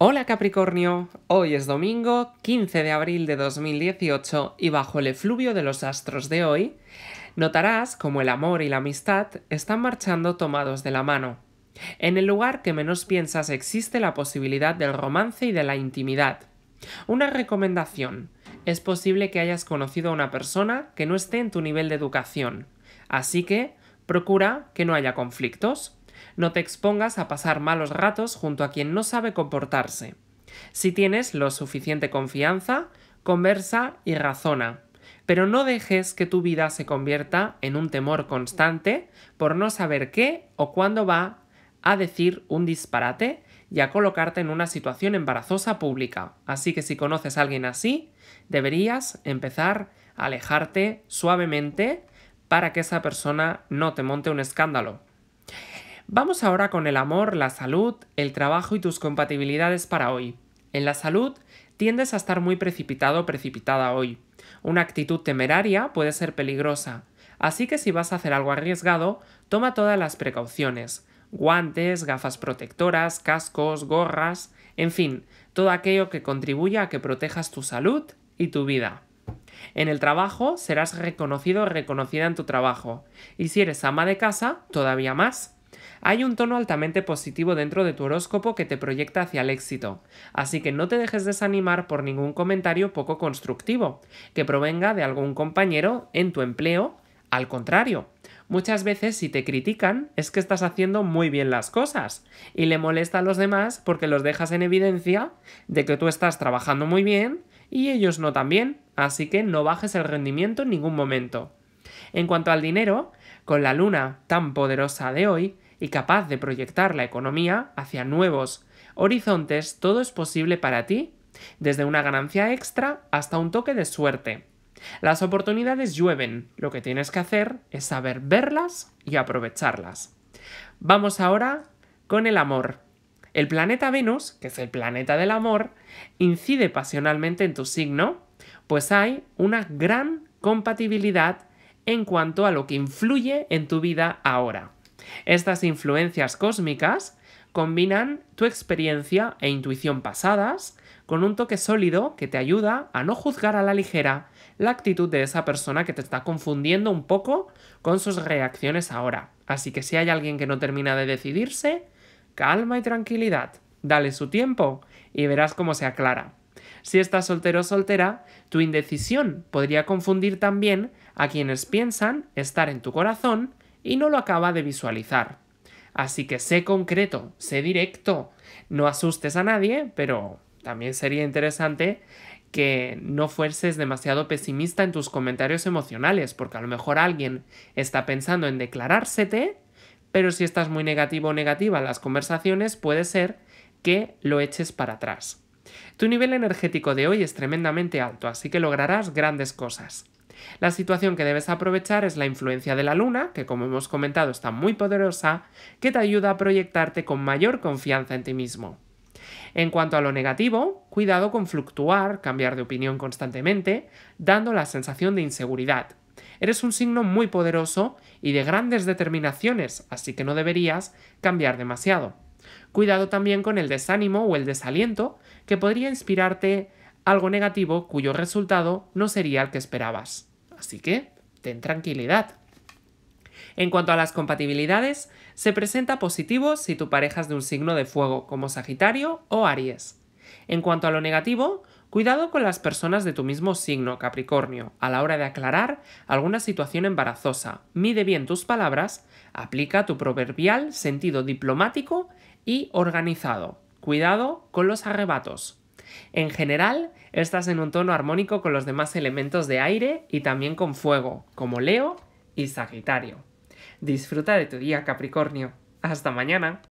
Hola Capricornio, hoy es domingo 15 de abril de 2018 y bajo el efluvio de los astros de hoy, notarás como el amor y la amistad están marchando tomados de la mano. En el lugar que menos piensas existe la posibilidad del romance y de la intimidad. Una recomendación, es posible que hayas conocido a una persona que no esté en tu nivel de educación, así que procura que no haya conflictos. No te expongas a pasar malos ratos junto a quien no sabe comportarse. Si tienes la suficiente confianza, conversa y razona, pero no dejes que tu vida se convierta en un temor constante por no saber qué o cuándo va a decir un disparate y a colocarte en una situación embarazosa pública. Así que si conoces a alguien así, deberías empezar a alejarte suavemente para que esa persona no te monte un escándalo. Vamos ahora con el amor, la salud, el trabajo y tus compatibilidades para hoy. En la salud, tiendes a estar muy precipitado o precipitada hoy. Una actitud temeraria puede ser peligrosa, así que si vas a hacer algo arriesgado, toma todas las precauciones. Guantes, gafas protectoras, cascos, gorras, en fin, todo aquello que contribuya a que protejas tu salud y tu vida. En el trabajo, serás reconocido o reconocida en tu trabajo, y si eres ama de casa, todavía más. Hay un tono altamente positivo dentro de tu horóscopo que te proyecta hacia el éxito, así que no te dejes desanimar por ningún comentario poco constructivo que provenga de algún compañero en tu empleo. Al contrario, muchas veces si te critican es que estás haciendo muy bien las cosas y le molesta a los demás porque los dejas en evidencia de que tú estás trabajando muy bien y ellos no tan bien, así que no bajes el rendimiento en ningún momento. En cuanto al dinero, con la luna tan poderosa de hoy y capaz de proyectar la economía hacia nuevos horizontes, todo es posible para ti, desde una ganancia extra hasta un toque de suerte. Las oportunidades llueven, lo que tienes que hacer es saber verlas y aprovecharlas. Vamos ahora con el amor. El planeta Venus, que es el planeta del amor, incide pasionalmente en tu signo, pues hay una gran compatibilidad en cuanto a lo que influye en tu vida ahora. Estas influencias cósmicas combinan tu experiencia e intuición pasadas con un toque sólido que te ayuda a no juzgar a la ligera la actitud de esa persona que te está confundiendo un poco con sus reacciones ahora. Así que si hay alguien que no termina de decidirse, calma y tranquilidad, dale su tiempo y verás cómo se aclara. Si estás soltero o soltera, tu indecisión podría confundir también a quienes piensan estar en tu corazón y no lo acaba de visualizar. Así que sé concreto, sé directo, no asustes a nadie, pero también sería interesante que no fueses demasiado pesimista en tus comentarios emocionales, porque a lo mejor alguien está pensando en declarársete, pero si estás muy negativo o negativa en las conversaciones, puede ser que lo eches para atrás. Tu nivel energético de hoy es tremendamente alto, así que lograrás grandes cosas. La situación que debes aprovechar es la influencia de la luna, que como hemos comentado está muy poderosa, que te ayuda a proyectarte con mayor confianza en ti mismo. En cuanto a lo negativo, cuidado con fluctuar, cambiar de opinión constantemente, dando la sensación de inseguridad. Eres un signo muy poderoso y de grandes determinaciones, así que no deberías cambiar demasiado. Cuidado también con el desánimo o el desaliento, que podría inspirarte algo negativo cuyo resultado no sería el que esperabas. Así que ten tranquilidad. En cuanto a las compatibilidades, se presenta positivo si tu pareja es de un signo de fuego, como Sagitario o Aries. En cuanto a lo negativo, cuidado con las personas de tu mismo signo, Capricornio, a la hora de aclarar alguna situación embarazosa. Mide bien tus palabras, aplica tu proverbial sentido diplomático y organizado. Cuidado con los arrebatos. En general, estás en un tono armónico con los demás elementos de aire y también con fuego, como Leo y Sagitario. Disfruta de tu día, Capricornio. Hasta mañana.